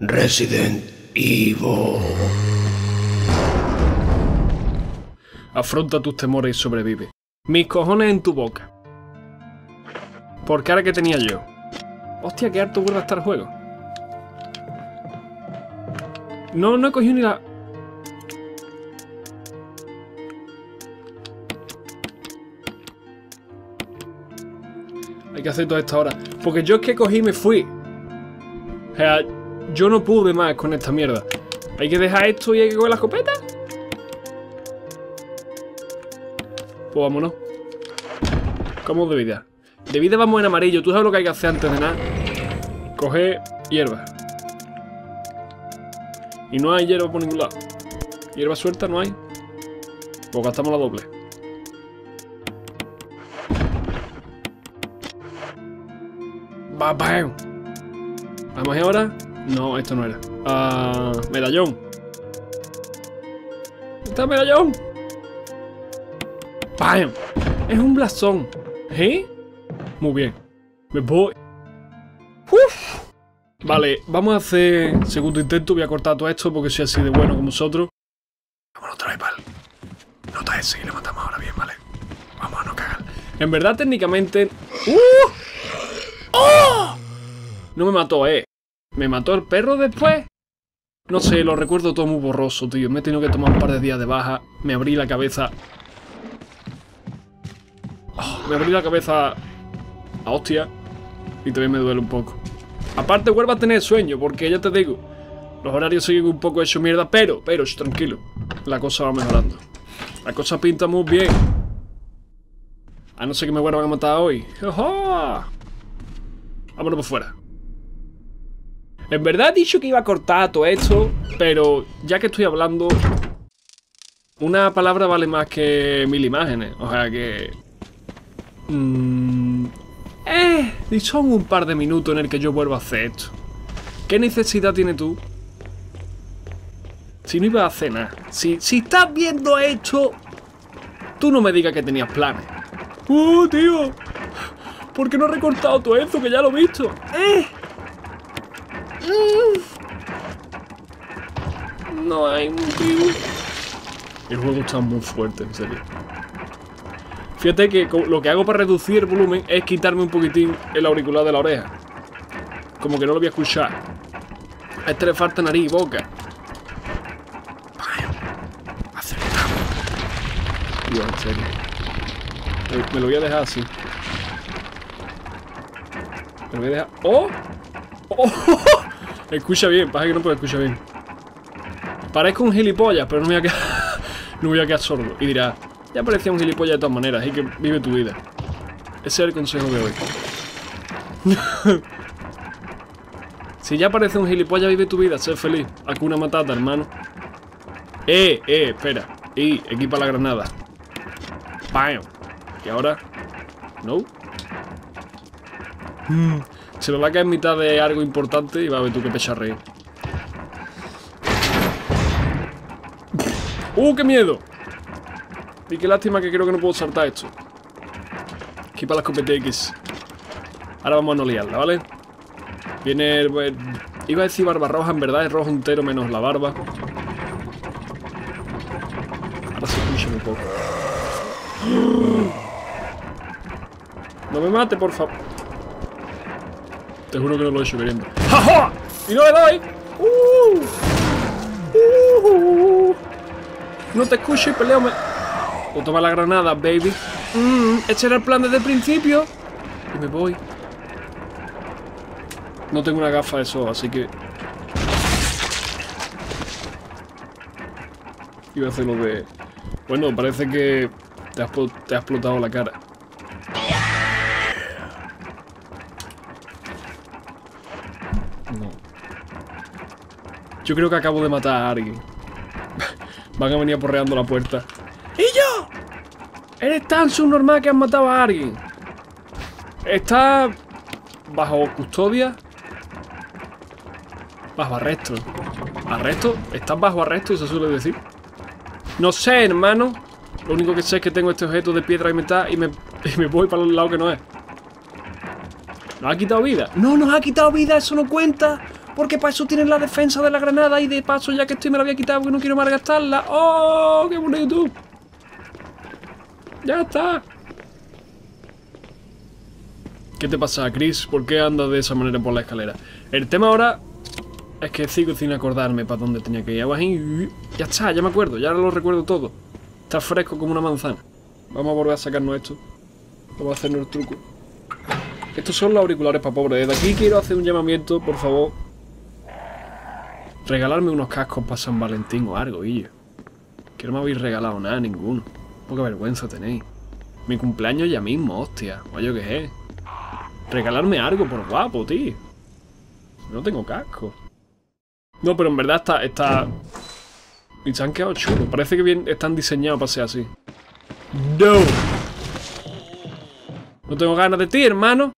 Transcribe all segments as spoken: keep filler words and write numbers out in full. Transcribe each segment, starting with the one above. Resident Evil. Afronta tus temores y sobrevive. Mis cojones en tu boca. Por cara que tenía yo. Hostia, qué harto vuelve a estar el juego. No, no he cogido ni la... Hay que hacer toda esta hora. Porque yo es que cogí y me fui. O sea, yo no pude más con esta mierda. Hay que dejar esto y hay que coger la escopeta. Pues vámonos. ¿Cómo de vida? De vida vamos en amarillo. Tú sabes lo que hay que hacer antes de nada. Coger hierba. Y no hay hierba por ningún lado. Hierba suelta no hay. Pues gastamos la doble. ¡Bam! ¿Vamos ahora? No, esto no era. Ah, medallón. ¿Está el medallón? ¡Bam! Es un blasón. ¿Eh? Muy bien. Me voy. ¡Uf! Vale, vamos a hacer segundo intento. Voy a cortar todo esto porque soy así de bueno con vosotros. Vámonos otra vez, pal. Nota ese y lo matamos ahora bien, vale. Vamos a no cagar. En verdad, técnicamente... ¡Uh! ¡Oh! No me mató, eh. ¿Me mató el perro después? No sé, lo recuerdo todo muy borroso, tío. Me he tenido que tomar un par de días de baja. Me abrí la cabeza. Oh, me abrí la cabeza a hostia. Y también me duele un poco. Aparte, vuelvo a tener sueño, porque ya te digo, los horarios siguen un poco hecho mierda, pero, pero, sh, tranquilo. La cosa va mejorando. La cosa pinta muy bien. A no ser que me vuelvan a matar hoy. ¡Ojo! Vámonos por fuera. En verdad he dicho que iba a cortar todo esto, pero ya que estoy hablando, una palabra vale más que mil imágenes. O sea que... Mmm, eh, y son un par de minutos en el que yo vuelvo a hacer esto. ¿Qué necesidad tienes tú? Si no ibas a hacer nada. Si, si estás viendo esto, tú no me digas que tenías planes. ¡Uh, tío! ¿Por qué no he recortado todo esto? Que ya lo he visto. ¿Eh? No hay motivo. El juego está muy fuerte, en serio. Fíjate que lo que hago para reducir el volumen es quitarme un poquitín el auricular de la oreja. Como que no lo voy a escuchar. A este le falta nariz y boca. Acertamos. Dios, en serio. Me lo voy a dejar así. Me voy a dejar... ¡Oh! ¡Oh! Escucha bien, pasa que no puedo escuchar bien. Parezco un gilipollas, pero no me voy a quedar... no me voy a quedar sordo. Y dirá, ya parecía un gilipollas de todas maneras, así que vive tu vida. Ese es el consejo de hoy. Si ya parece un gilipollas, vive tu vida, sé feliz. Hakuna Matata, hermano. ¡Eh! ¡Eh! Espera. Y equipa la granada. ¡Pam! Y ahora... ¿No? Mm, se me va a caer en mitad de algo importante y va a ver tú que pecharreo. ¡Uh, qué miedo! Y qué lástima que creo que no puedo saltar esto. Aquí para las copetex. Ahora vamos a no liarla, ¿vale? Viene el... el iba a decir barba roja, en verdad es rojo entero menos la barba. Ahora se escucha un poco. No me mate, por favor. Te juro que no lo he hecho queriendo. ¡Ja! ¡Y no le doy! ¡Uh! ¡Uh! No te escucho y peleame. O toma la granada, baby. Mm, ese era el plan desde el principio. Y me voy. No tengo una gafa de eso, así que... Iba a hacerlo de... Bueno, parece que te has, te has explotado la cara. Yo creo que acabo de matar a alguien. Van a venir aporreando la puerta. ¡Y yo! Eres tan subnormal que has matado a alguien. Estás bajo custodia. Bajo arresto. ¿Arresto? ¿Estás bajo arresto? Eso suele decir. No sé, hermano. Lo único que sé es que tengo este objeto de piedra y metal y me, y me voy para el lado que no es. ¿Nos ha quitado vida? No, nos ha quitado vida. Eso no cuenta. porque para eso tienen la defensa de la granada. Y de paso, ya que estoy, me la voy a quitar porque no quiero malgastarla. ¡Oh, qué bonito! ¡Ya está! ¿Qué te pasa, Chris? ¿Por qué andas de esa manera por la escalera? El tema ahora es que sigo sin acordarme para dónde tenía que ir. Ahí. Ya está, ya me acuerdo, ya lo recuerdo todo. Está fresco como una manzana. Vamos a volver a sacarnos esto. Vamos a hacernos el truco. Estos son los auriculares para pobres. Desde aquí quiero hacer un llamamiento, por favor. Regalarme unos cascos para San Valentín o algo, guillo. Que no me habéis regalado nada, ninguno. Poca vergüenza tenéis. Mi cumpleaños ya mismo, hostia. Oye, ¿qué es? Regalarme algo por guapo, tío. No tengo casco. No, pero en verdad está... está... Y se han quedado chulos. Parece que bien están diseñados para ser así. ¡No! No tengo ganas de ti, hermano.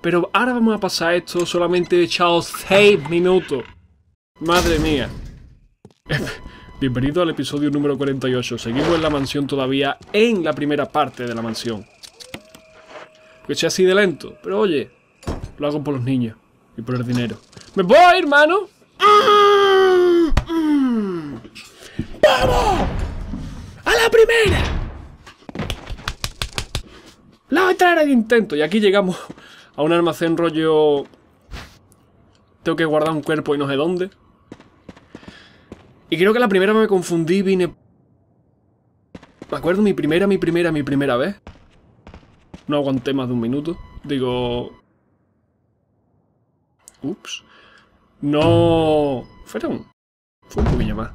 Pero ahora vamos a pasar esto. Solamente he echado seis minutos. Madre mía. Bienvenido al episodio número cuarenta y ocho. Seguimos en la mansión todavía, en la primera parte de la mansión. Que sea así de lento. Pero oye, lo hago por los niños y por el dinero. ¡Me voy, hermano! Mm, mm. ¡Vamos! ¡A la primera! La otra era de intento. Y aquí llegamos a un almacén rollo... Tengo que guardar un cuerpo y no sé dónde. Y creo que la primera me confundí, vine... Me acuerdo, mi primera, mi primera, mi primera vez. No aguanté más de un minuto. Digo... Ups. No... Fueron... Fue un poquillo más.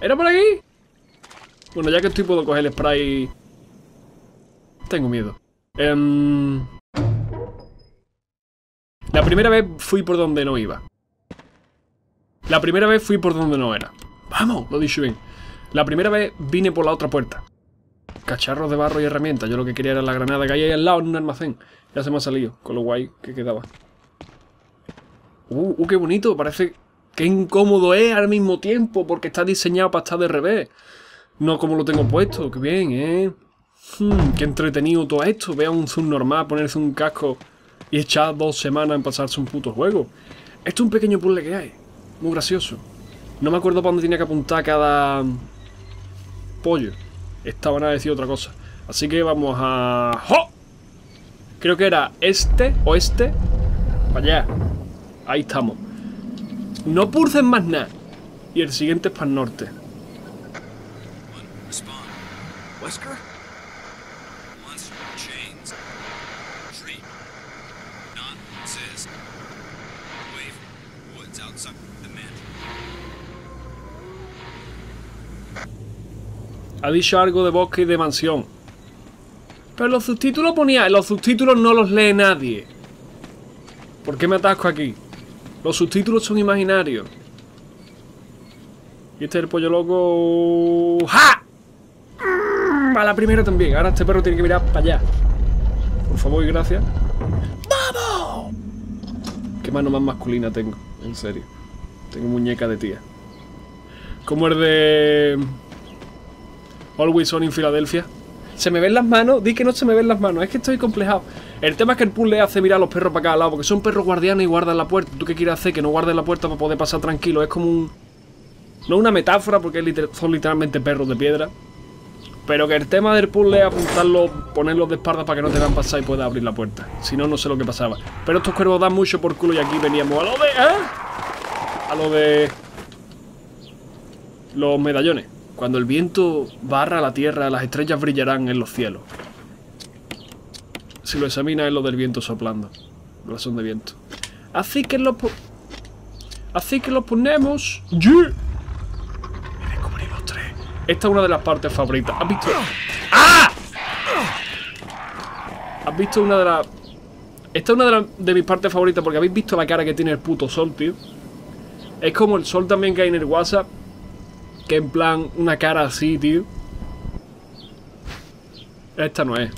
¿Era por aquí? Bueno, ya que estoy puedo coger el spray... Tengo miedo. Um, la primera vez fui por donde no iba. La primera vez fui por donde no era. Vamos, lo dije bien. La primera vez vine por la otra puerta. Cacharros de barro y herramientas. Yo lo que quería era la granada que hay ahí al lado en un almacén. Ya se me ha salido, con lo guay que quedaba. Uh, uh qué bonito. Parece que incómodo es al mismo tiempo, porque está diseñado para estar de revés. No como lo tengo puesto. Qué bien, eh. Hmm, qué entretenido todo esto. Vea un subnormal ponerse un casco y echar dos semanas en pasarse un puto juego. Esto es un pequeño puzzle que hay. Muy gracioso. No me acuerdo para dónde tenía que apuntar cada... pollo. Estaban a decir otra cosa. Así que vamos a... ¡Jo! Creo que era este o este. Para allá. Ahí estamos. No pulsen más nada. Y el siguiente es para el norte. ¿Wesker? Ha dicho algo de bosque y de mansión. Pero los subtítulos ponía... Los subtítulos no los lee nadie. ¿Por qué me atasco aquí? Los subtítulos son imaginarios. Y este es el pollo loco... ¡Ja! A la primera también. Ahora este perro tiene que mirar para allá. Por favor y gracias. ¡Vamos! Qué mano más masculina tengo. En serio. Tengo muñeca de tía. Como el de... Always On in Filadelfia. ¿Se me ven las manos? Di que no se me ven las manos. Es que estoy complejado. El tema es que el puzzle hace mirar a los perros para cada lado, porque son perros guardianes y guardan la puerta. ¿Tú qué quieres hacer? Que no guarden la puerta para poder pasar tranquilo. Es como un... No una metáfora, porque son literalmente perros de piedra. Pero que el tema del puzzle es apuntarlos, ponerlos de espaldas para que no te van a pasar y puedas abrir la puerta. Si no, no sé lo que pasaba. Pero estos cuervos dan mucho por culo y aquí veníamos a lo de... ¿eh? A lo de... Los medallones. Cuando el viento barra la tierra, las estrellas brillarán en los cielos. Si lo examinas es lo del viento soplando. Razón de viento. Así que los... Así que los ponemos... ¡Yeah! Me descubrimos tres. Esta es una de las partes favoritas. ¿Has visto? ¡Ah! ¿Has visto una de las... Esta es una de, la... de mis partes favoritas porque habéis visto la cara que tiene el puto sol, tío. Es como el sol también que hay en el WhatsApp. Que en plan, una cara así, tío. Esta no es.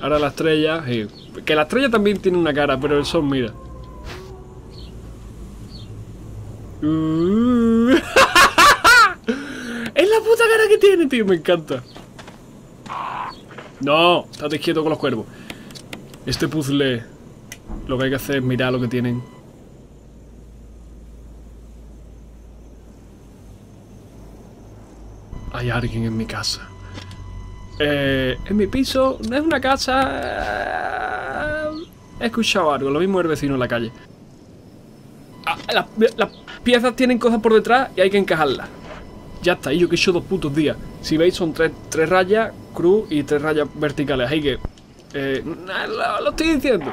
Ahora la estrella... Sí. Que la estrella también tiene una cara, pero el sol, mira. Uh... Es la puta cara que tiene, tío. Me encanta. No, estate quieto con los cuervos. Este puzzle Lo que hay que hacer es mirar lo que tienen. Hay alguien en mi casa. Eh, en mi piso no es una casa. He escuchado algo, lo mismo el vecino en la calle. Ah, las, las piezas tienen cosas por detrás y hay que encajarlas. Ya está, y yo que he hecho dos putos días. Si veis, son tres, tres rayas cruz y tres rayas verticales. Hay que... Eh, lo, lo estoy diciendo.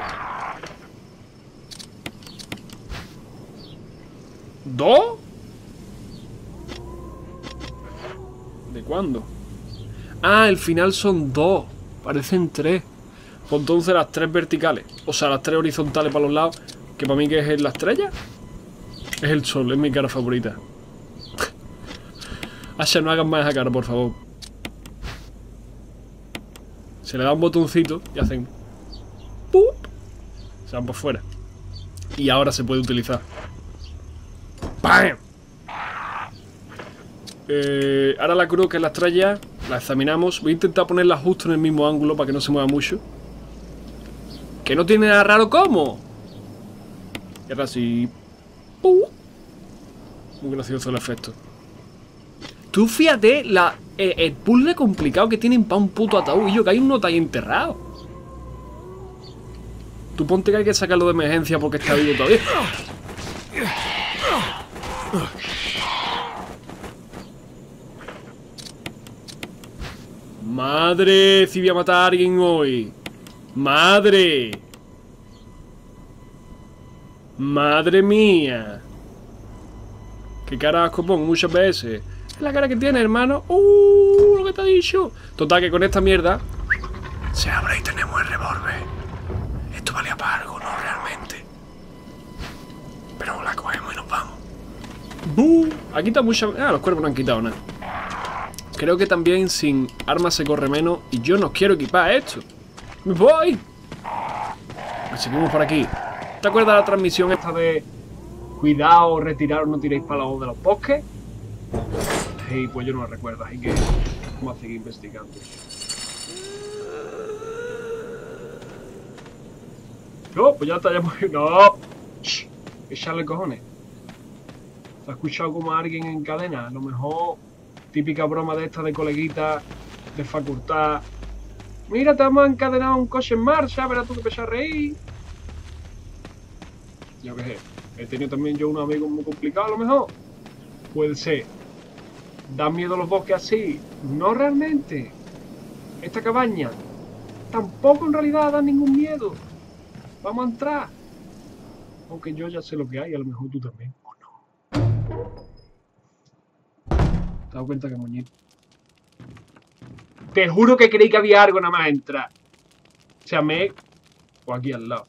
¿Dos? ¿De cuándo? Ah, el final son dos. Parecen tres. Pues entonces las tres verticales. O sea, las tres horizontales para los lados. Que para mí que es la estrella. Es el sol, es mi cara favorita. Asha, no hagan más esa cara, por favor. Se le da un botoncito y hacen... ¡pup! Se van por fuera. Y ahora se puede utilizar. ¡Pam! Eh, ahora la cruz, que es la estrella, la examinamos. Voy a intentar ponerla justo en el mismo ángulo para que no se mueva mucho. Que no tiene nada raro, ¿cómo? Y ahora sí... ¡pum! Muy gracioso el efecto. Tú fíjate la, el, el puzzle complicado que tienen para un puto ataúd. Y yo que hay un nota ahí enterrado. Tú ponte que hay que sacarlo de emergencia porque está vivo todavía. Madre, si voy a matar a alguien hoy. Madre. Madre mía. Qué carajo pongo muchas veces. La cara que tiene, hermano. Uh, lo que te ha dicho. Total, que con esta mierda se abre y tenemos el revólver. Esto valía para algo, no realmente. Pero la cogemos y nos vamos. ¡Bum! Ha quitado mucha... Ah, los cuerpos no han quitado nada. Creo que también sin armas se corre menos. Y yo no quiero equipar esto. ¡Me voy! Seguimos por aquí. ¿Te acuerdas de la transmisión esta de cuidado, retiraros, no tiréis para los de los bosques? Y pues yo no la recuerdo, así que vamos a seguir investigando. No, pues ya está, ya pues, no. Shh, echarle cojones. ¿Te has escuchado como a alguien en cadena? A lo mejor típica broma de esta de coleguita de facultad. Mira, te hemos encadenado un coche en marcha, verás tú que empezás a reír. Yo qué sé, he tenido también yo unos amigos muy complicados, a lo mejor. Puede ser. ¿Dan miedo los bosques así? No realmente. Esta cabaña tampoco en realidad da ningún miedo. Vamos a entrar. Aunque yo ya sé lo que hay, a lo mejor tú también. ¿O no? ¿Te has dado cuenta que moñito? Te juro que creí que había algo nada más entrar. O sea, me... o aquí al lado.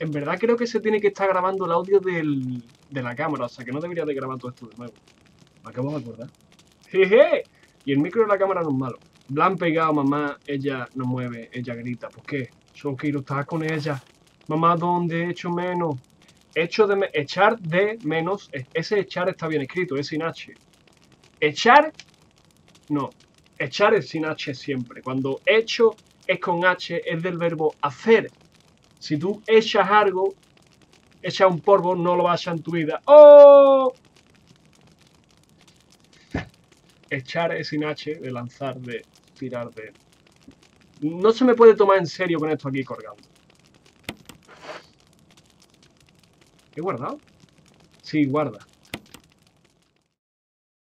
En verdad creo que se tiene que estar grabando el audio del, de la cámara, o sea que no debería de grabar todo esto de nuevo. Me acabo de acordar. ¡Jeje! Y el micro de la cámara no es malo. Blan pegado, mamá, ella no mueve, ella grita. ¿Por qué? Yo quiero estar con ella. Mamá, ¿dónde he hecho menos? Hecho de me echar de menos. Ese echar está bien escrito, es sin H. Echar, no. Echar es sin H siempre. Cuando hecho es con H, es del verbo hacer. Si tú echas algo, echas un polvo, no lo vas a echar en tu vida. ¡Oh! Echar es sin H, de lanzar, de tirar, de... No se me puede tomar en serio con esto aquí colgando. ¿He guardado? Sí, guarda.